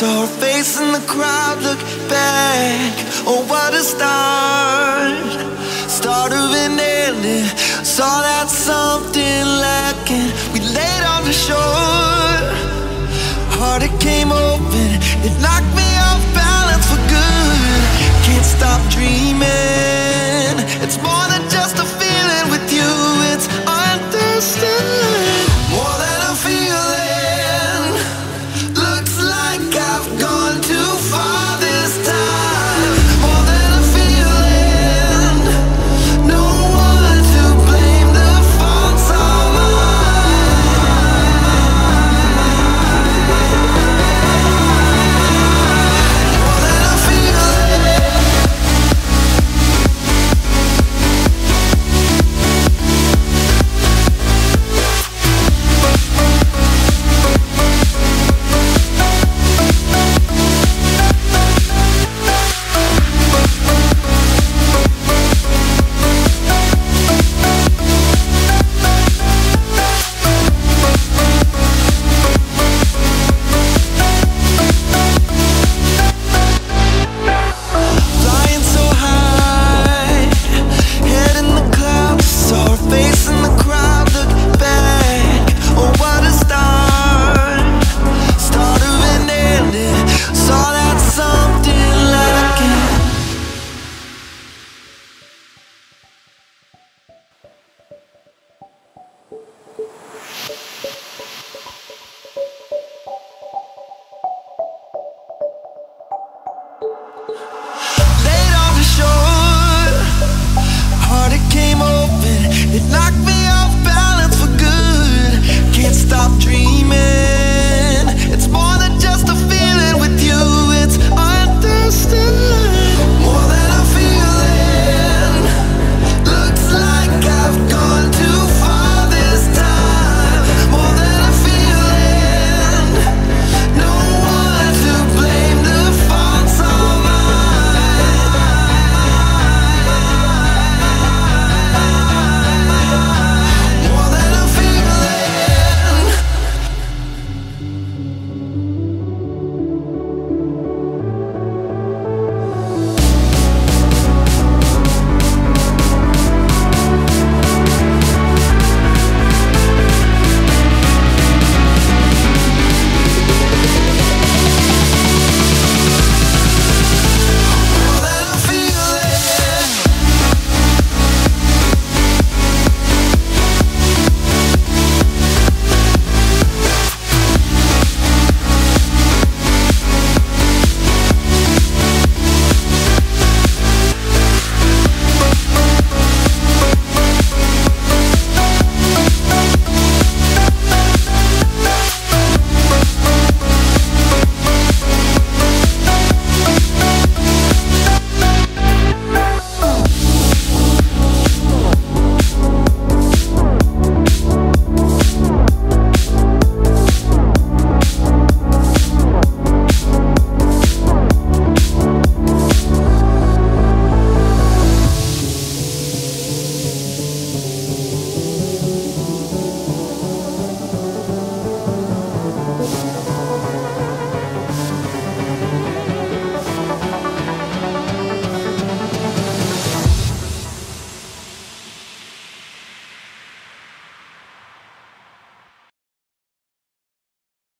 saw her face in the crowd, look back. Oh, what a start. Start of an ending. Saw that something lacking. We laid on the shore. Heart, it came open. It knocked me off balance for good. Can't stop dreaming. It's more than just a feeling with you. It's understood. More than a feeling. Looks like I've gone too far this time. More than a feeling. No one to blame. The faults are mine. More than a feeling. Flying so high, head in the clouds. Saw her face in the crowd, look back. Oh, what a start. Start of an ending. Saw that something lacking. Laid on the shore, heart, it came open. It knocked me